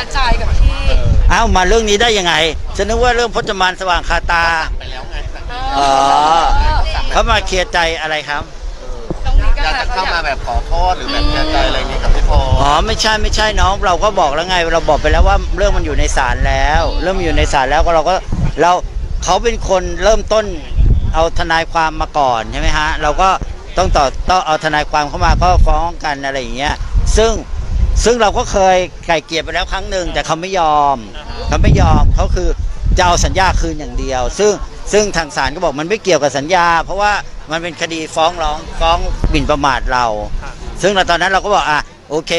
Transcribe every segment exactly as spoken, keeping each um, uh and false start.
กระจายกับที่อ้าวมาเรื่องนี้ได้ยังไงฉันนึกว่าเรื่องพจมานสว่างคาตาไปแล้วไงอ๋อเขามาเคลียร์ใจอะไรครับจะเข้ามาแบบขอโทษหรือแบบเคลียร์ใจอะไรนี้กับพี่พออ๋อไม่ใช่ไม่ใช่น้องเราก็บอกแล้วไงเราบอกไปแล้วว่าเรื่องมันอยู่ในศาลแล้วเรื่องอยู่ในศาลแล้วก็เราก็เราเขาเป็นคนเริ่มต้นเอาทนายความมาก่อนใช่ไหมฮะเราก็ต้องต่อต้องเอาทนายความเข้ามาก็ฟ้องกันอะไรอย่างเงี้ยซึ่งซึ่งเราก็เคยไกล่เกลี่ยไปแล้วครั้งหนึ่งแต่เขาไม่ยอมเขาไม่ยอมเขาคือจะเอาสัญญาคืนอย่างเดียวซึ่งซึ่งทางศาลก็บอกมันไม่เกี่ยวกับสัญญาเพราะว่ามันเป็นคดีฟ้องร้องฟ้องหมิ่นประมาทเราซึ่งตอนนั้นเราก็บอกอ่ะโอเค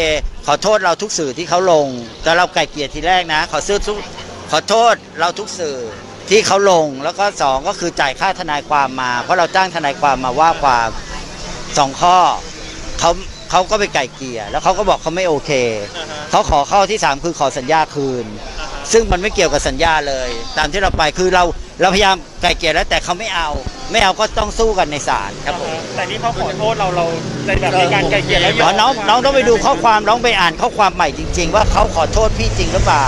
ขอโทษเราทุกสื่อที่เขาลงแต่เราไกล่เกลี่ยทีแรกนะขอซื้อทุกขอโทษเราทุกสื่อที่เขาลงแล้วก็สองก็คือจ่ายค่าทนายความมาเพราะเราจ้างทนายความมาว่าความสองข้อเขาเขาก็ไปไก่เกลี่ยแล้วเขาก็บอกเขาไม่โอเคเขาขอเข้าที่สามคือขอสัญญาคืนซึ่งมันไม่เกี่ยวกับสัญญาเลยตามที่เราไปคือเราเราพยายามไก่เกลี่ยแล้วแต่เขาไม่เอาไม่เอาก็ต้องสู้กันในศาลครับผมแต่นี่เขาขอโทษเราเราในแบบในการไก่เกลี่ยแล้วน้องน้องต้องไปดูข้อความน้องไปอ่านข้อความใหม่จริงๆว่าเขาขอโทษพี่จริงหรือเปล่า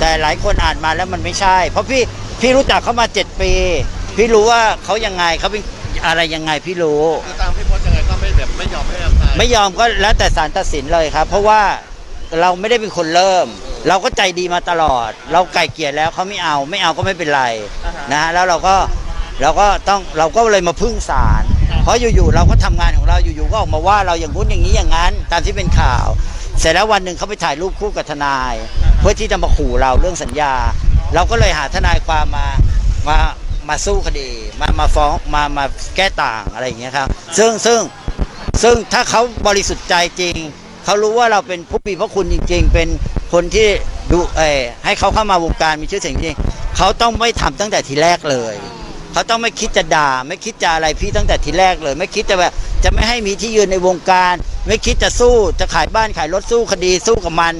แต่หลายคนอ่านมาแล้วมันไม่ใช่เพราะพี่พี่รู้จักเขามาเจ็ดปีพี่รู้ว่าเขายังไงเขาเป็นอะไรยังไงพี่รู้ตามพี่พจน์ยังไงก็ไม่แบบไม่ยอมให้อภัยไม่ยอมก็แล้วแต่ศาลตัดสินเลยครับเพราะว่าเราไม่ได้เป็นคนเริ่มเราก็ใจดีมาตลอดเราไก่เกลี่ยแล้วเขาไม่เอาไม่เอาก็ไม่เป็นไรนะฮะแล้วเราก็เราก็ต้องเราก็เลยมาพึ่งศาลเพราะอยู่ๆเราก็ทำงานของเราอยู่ๆก็ออกมาว่าเราอย่างนู้นอย่างนี้อย่างนั้นตามที่เป็นข่าวเสร็จแล้ววันหนึ่งเขาไปถ่ายรูปคู่กับทนายเพื่อที่จะมาขู่เราเรื่องสัญญาเราก็เลยหาทนายความมามามาสู้คดีมามาฟ้องมามาแก้ต่างอะไรอย่างเงี้ยครับซึ่งซึ่งซึ่งถ้าเขาบริสุทธิ์ใจจริงเขารู้ว่าเราเป็นผู้มีพระคุณจริงๆเป็นคนที่ดูเอให้เขาเข้ามาวงการมีชื่อเสียงจริงเขาต้องไม่ทำตั้งแต่ทีแรกเลยเขาต้องไม่คิดจะด่าไม่คิดจะอะไรพี่ตั้งแต่ทีแรกเลยไม่คิดจะแบบจะไม่ให้มีที่ยืนในวงการไม่คิดจะสู้จะขายบ้านขายรถสู้คดีสู้กับมัน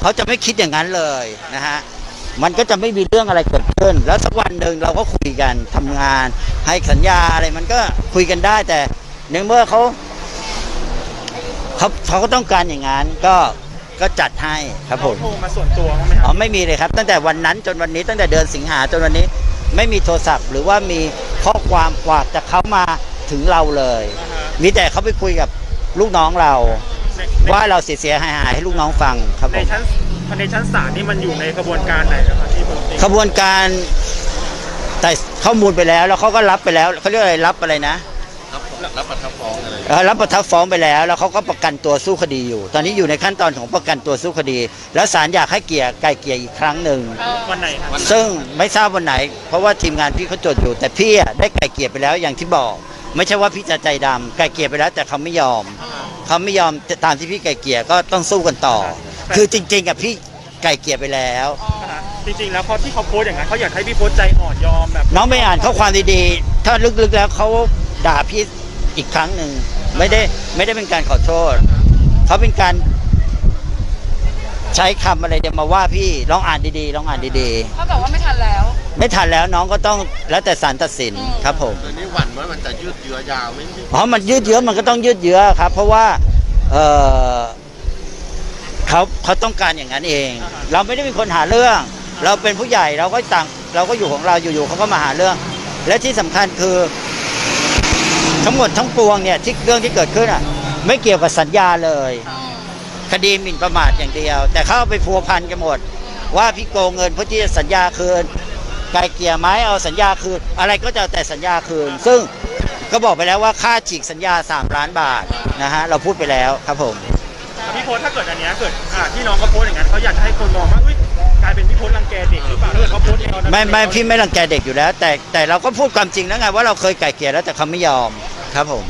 เขาจะไม่คิดอย่างนั้นเลยนะฮะมันก็จะไม่มีเรื่องอะไรเกิดขึ้นแล้วสักวันหนึ่งเราก็คุยกันทำงานให้สัญญาอะไรมันก็คุยกันได้แต่ในเมื่อเขาเขาเขาก็ต้องการอย่างนั้นก็ก็จัดให้ครับผมโทรมาส่วนตัวไหมครับอ๋อไม่มีเลยครับตั้งแต่วันนั้นจนวันนี้ตั้งแต่เดือนสิงหาจนวันนี้ไม่มีโทรศัพท์หรือว่ามีข้อความฝากจากเขามาถึงเราเลยมีแต่เขาไปคุยกับลูกน้องเราว่าเราเสียเสียหายหายให้ลูกน้องฟังครับผมในชั้นในชั้นศาลนี่มันอยู่ในกระบวนการไหนครับที่ผมกระบวนการแต่ข้อมูลไปแล้วแล้วเขาก็รับไปแล้วเขาเรียกอะไรรับอะไรนะรับประทับฟ้องอะไรรับประทับฟ้องไปแล้วแล้วเขาก็ประกันตัวสู้คดีอยู่ตอนนี้อยู่ในขั้นตอนของประกันตัวสู้คดีแล้วศาลอยากให้เกลี่ยไกล่เกลี่ยอีกครั้งหนึ่งวันไหนซึ่งไม่ทราบวันไหนเพราะว่าทีมงานพี่เขาจดอยู่แต่พี่ได้ไกล่เกลี่ยไปแล้วอย่างที่บอกไม่ใช่ว่าพี่จะใจดำไกล่เกลี่ยไปแล้วแต่เขาไม่ยอมเขาไม่ยอมตามที่พี่ไกล่เกลี่ยก็ต้องสู้กันต่อคือจริงๆกับพี่ไกล่เกลี่ยไปแล้วจริงๆแล้วเพราะที่เขาโพสอย่างนั้นเขาอยากให้พี่โพสใจอ่อนยอมแบบน้องไม่อ่านข้อความดีๆถ้าลึกๆแล้วเขาด่าพี่อีกครั้งหนึ่งไม่ได้ไม่ได้เป็นการขอโทษเขาเป็นการใช้คำอะไรเดี๋ยวมาว่าพี่ลองอ่านดีๆลองอ่านดีๆเขาบอกว่าไม่ทันแล้วไม่ทันแล้วน้องก็ต้องแล้วแต่ศาลตัดสินครับผมตอนนี้หวั่นว่ามันจะยืดเยื้อยาวไหมอ๋อมันยืดเยื้อมันก็ต้องยืดเยื้อครับเพราะว่าเออเขาเขาต้องการอย่างนั้นเองเราไม่ได้เป็นคนหาเรื่องเราเป็นผู้ใหญ่เราก็ต่างเราก็อยู่ของเราอยู่ๆเขาก็มาหาเรื่องและที่สำคัญคือทั้งหมดทั้งปวงเนี่ยที่เรื่องที่เกิดขึ้นอ่ะไม่เกี่ยวกับสัญญาเลยคดีหมิ่นประมาทอย่างเดียวแต่เข้าไปพัวพันกันหมดว่าพี่โกงเงินเพื่อที่จะสัญญาคืนไกล่เกลี่ยไหมเอาสัญญาคืนอะไรก็จะแต่สัญญาคืนซึ่งก็บอกไปแล้วว่าค่าฉีกสัญญาสามล้านบาทนะฮะเราพูดไปแล้วครับผมพี่โพสถ้าเกิดอันนี้เกิดที่น้องเขาโพสอย่างนั้นเขาอยากให้คนมองว่ากลายเป็นพี่โพสรังแกเด็กหรือเปล่าเขาโพสเราไม่ไม่พี่ไม่รังแกเด็กอยู่แล้วแต่แต่เราก็พูดความจริงแล้วไงว่าเราเคยไกล่เกลี่ยแล้วแต่เขาไม่ยอมครับผม